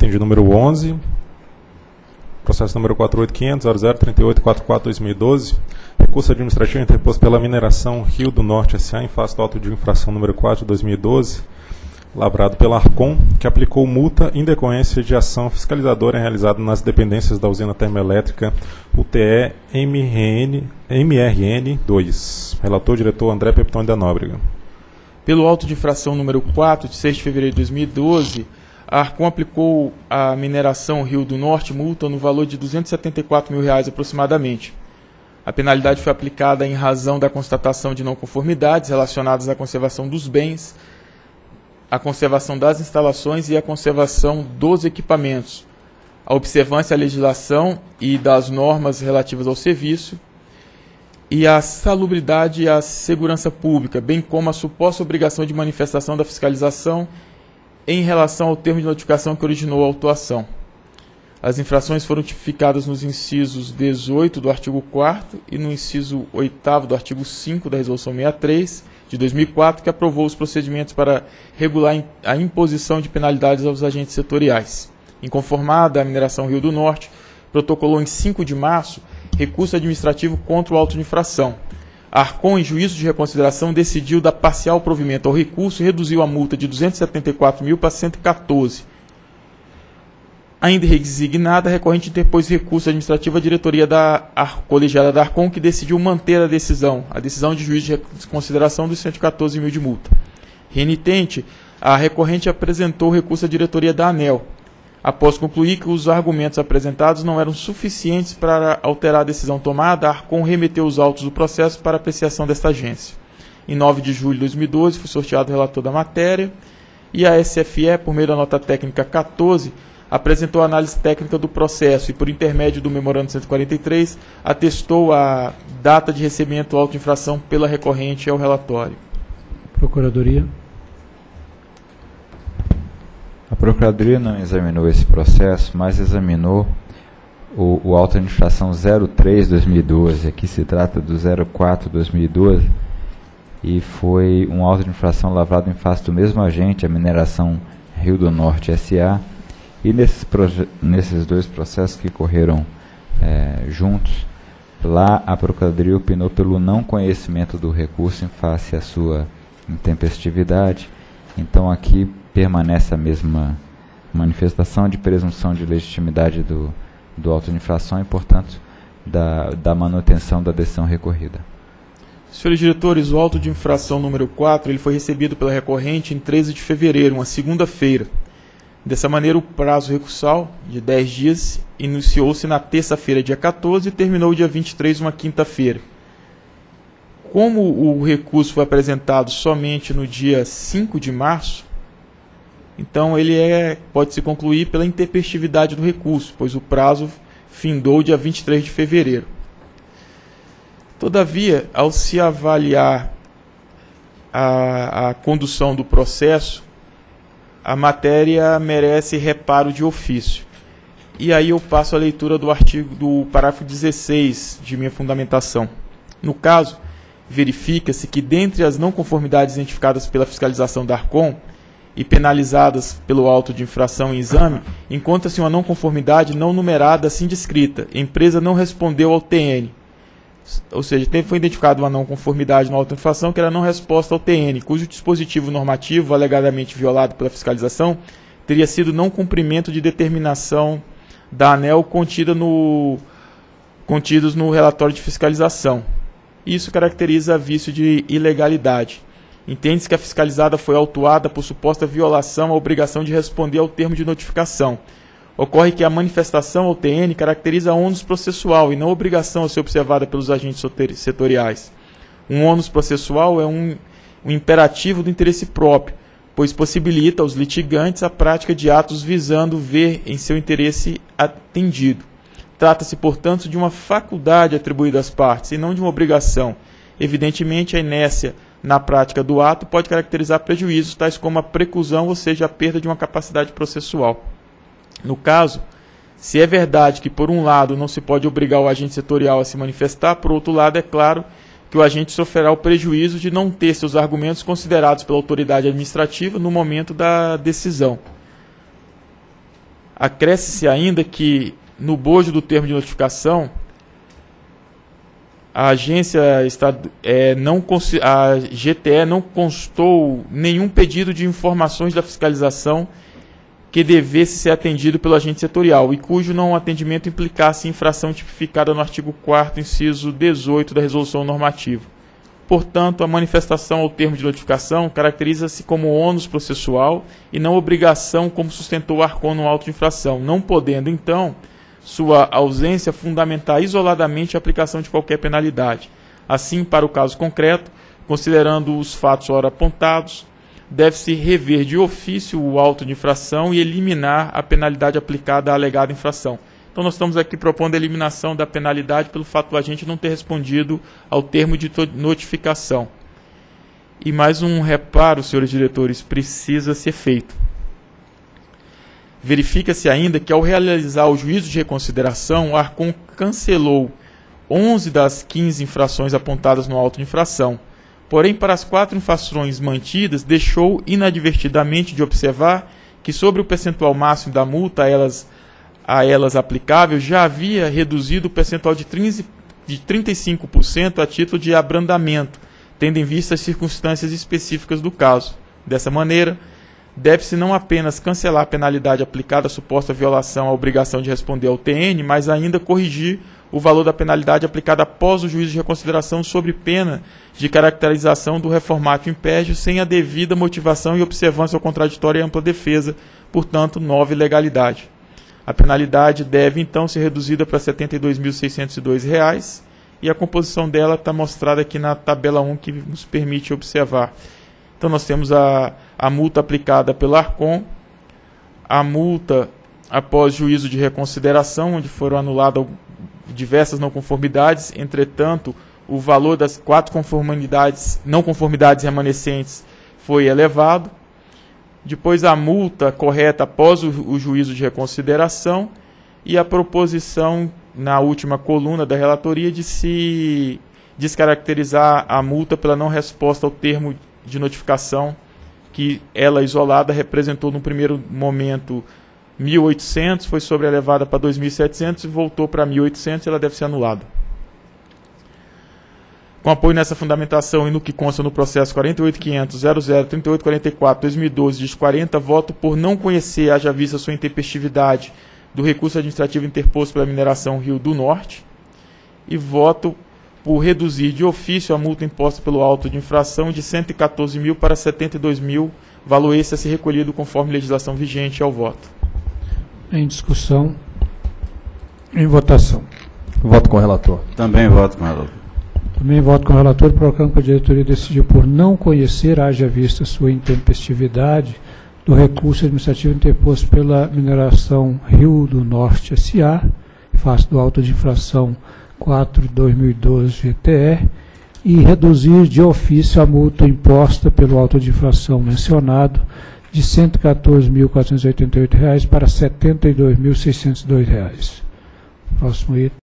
Item número 11, processo número 48500003844/2012, recurso administrativo interposto pela Mineração Rio do Norte S.A. em face do auto de infração número 4/2012, lavrado pela Arcon, que aplicou multa em decorrência de ação fiscalizadora realizada nas dependências da usina termelétrica UTE MRN2. Relator, diretor André Pepitone da Nóbrega. Pelo auto de infração número 4, de 6 de fevereiro de 2012, a Arcon aplicou à Mineração Rio do Norte multa no valor de R$ 274 mil reais aproximadamente. A penalidade foi aplicada em razão da constatação de não conformidades relacionadas à conservação dos bens, à conservação das instalações e à conservação dos equipamentos, à observância à legislação e das normas relativas ao serviço, e à salubridade e à segurança pública, bem como a suposta obrigação de manifestação da fiscalização em relação ao termo de notificação que originou a autuação. As infrações foram tipificadas nos incisos 18 do artigo 4º e no inciso 8º do artigo 5 da Resolução 63 de 2004, que aprovou os procedimentos para regular a imposição de penalidades aos agentes setoriais. Inconformada, a Mineração Rio do Norte protocolou em 5 de março recurso administrativo contra o auto de infração. A Arcon, em juízo de reconsideração, decidiu dar parcial provimento ao recurso e reduziu a multa de R$ 274 mil para R$ 114. Ainda resignada, a recorrente interpôs recurso administrativo à diretoria da colegiada da Arcon, que decidiu manter a decisão de juízo de reconsideração dos R$ 114 mil de multa. Renitente, a recorrente apresentou recurso à diretoria da ANEEL, após concluir que os argumentos apresentados não eram suficientes para alterar a decisão tomada, a Arcon remeteu os autos do processo para apreciação desta agência. Em 9 de julho de 2012, foi sorteado o relator da matéria e a SFE, por meio da nota técnica 14, apresentou a análise técnica do processo e, por intermédio do memorando 143, atestou a data de recebimento do auto de infração pela recorrente ao relatório. Procuradoria. A Procuradoria não examinou esse processo, mas examinou o auto de infração 03/2012, aqui se trata do 04/2012, e foi um auto de infração lavrado em face do mesmo agente, a Mineração Rio do Norte S.A., e nesses dois processos que correram juntos, lá a Procuradoria opinou pelo não conhecimento do recurso em face à sua intempestividade. Então aqui permanece a mesma manifestação de presunção de legitimidade do auto de infração e, portanto, da manutenção da decisão recorrida. Senhores diretores, o auto de infração número 4 ele foi recebido pela recorrente em 13 de fevereiro, uma segunda-feira. Dessa maneira, o prazo recursal de 10 dias iniciou-se na terça-feira, dia 14, e terminou dia 23, uma quinta-feira. Como o recurso foi apresentado somente no dia 5 de março, então ele pode-se concluir pela intempestividade do recurso, pois o prazo findou dia 23 de fevereiro. Todavia, ao se avaliar a condução do processo, a matéria merece reparo de ofício. E aí eu passo a leitura do parágrafo 16 de minha fundamentação. No caso, verifica-se que, dentre as não conformidades identificadas pela fiscalização da Arcon e penalizadas pelo auto de infração em exame, encontra-se uma não conformidade não numerada assim descrita. A empresa não respondeu ao TN. Ou seja, foi identificada uma não conformidade no auto de infração que era não resposta ao TN, cujo dispositivo normativo alegadamente violado pela fiscalização teria sido não cumprimento de determinação da ANEEL contidos no relatório de fiscalização. Isso caracteriza vício de ilegalidade. Entende-se que a fiscalizada foi autuada por suposta violação à obrigação de responder ao termo de notificação. Ocorre que a manifestação ao TN caracteriza ônus processual e não obrigação a ser observada pelos agentes setoriais. Um ônus processual é um imperativo do interesse próprio, pois possibilita aos litigantes a prática de atos visando ver em seu interesse atendido. Trata-se, portanto, de uma faculdade atribuída às partes, e não de uma obrigação. Evidentemente, a inércia na prática do ato pode caracterizar prejuízos, tais como a preclusão, ou seja, a perda de uma capacidade processual. No caso, se é verdade que, por um lado, não se pode obrigar o agente setorial a se manifestar, por outro lado, é claro que o agente sofrerá o prejuízo de não ter seus argumentos considerados pela autoridade administrativa no momento da decisão. Acresce-se ainda que, no bojo do termo de notificação, a agência a GTE não constou nenhum pedido de informações da fiscalização que devesse ser atendido pelo agente setorial e cujo não atendimento implicasse infração tipificada no artigo 4º, inciso 18 da resolução normativa. Portanto, a manifestação ao termo de notificação caracteriza-se como ônus processual e não obrigação, como sustentou o Arcon no auto de infração, não podendo, então, sua ausência fundamentar isoladamente a aplicação de qualquer penalidade. Assim, para o caso concreto, considerando os fatos ora apontados, deve-se rever de ofício o auto de infração e eliminar a penalidade aplicada à alegada infração. Então, nós estamos aqui propondo a eliminação da penalidade pelo fato do agente não ter respondido ao termo de notificação. E mais um reparo, senhores diretores, precisa ser feito. Verifica-se ainda que, ao realizar o juízo de reconsideração, o Arcon cancelou 11 das 15 infrações apontadas no auto de infração. Porém, para as 4 infrações mantidas, deixou inadvertidamente de observar que, sobre o percentual máximo da multa a elas aplicável, já havia reduzido o percentual de 35% a título de abrandamento, tendo em vista as circunstâncias específicas do caso. Dessa maneira, deve-se não apenas cancelar a penalidade aplicada à suposta violação à obrigação de responder ao TN, mas ainda corrigir o valor da penalidade aplicada após o juízo de reconsideração sobre pena de caracterização do reformatio impérgio sem a devida motivação e observância ao contraditório e ampla defesa, portanto, nova ilegalidade. A penalidade deve, então, ser reduzida para R$ 72.602 e a composição dela está mostrada aqui na tabela 1 que nos permite observar. Então, nós temos a multa aplicada pelo Arcon, a multa após juízo de reconsideração, onde foram anuladas diversas não conformidades. Entretanto, o valor das 4 não conformidades remanescentes foi elevado. Depois, a multa correta após o juízo de reconsideração e a proposição, na última coluna da relatoria, de se descaracterizar a multa pela não resposta ao termo de notificação, que ela isolada representou no primeiro momento 1.800, foi sobrelevada para 2.700 e voltou para 1.800, ela deve ser anulada. Com apoio nessa fundamentação e no que consta no processo 48.500.003844/2012-40, voto por não conhecer, haja vista sua intempestividade, do recurso administrativo interposto pela Mineração Rio do Norte, e voto por reduzir de ofício a multa imposta pelo auto de infração de 114 mil para 72 mil, valor esse a ser recolhido conforme legislação vigente. Ao voto. Em discussão. Em votação. Voto com o relator. Também voto com o relator. Também voto com o relator. Proclamo que a diretoria decidiu por não conhecer, haja vista sua intempestividade, do recurso administrativo interposto pela Mineração Rio do Norte S.A., face do auto de infração 4/2012 GTE, e reduzir de ofício a multa imposta pelo auto de infração mencionado de R$ 114.488 para R$ 72.602. Próximo item.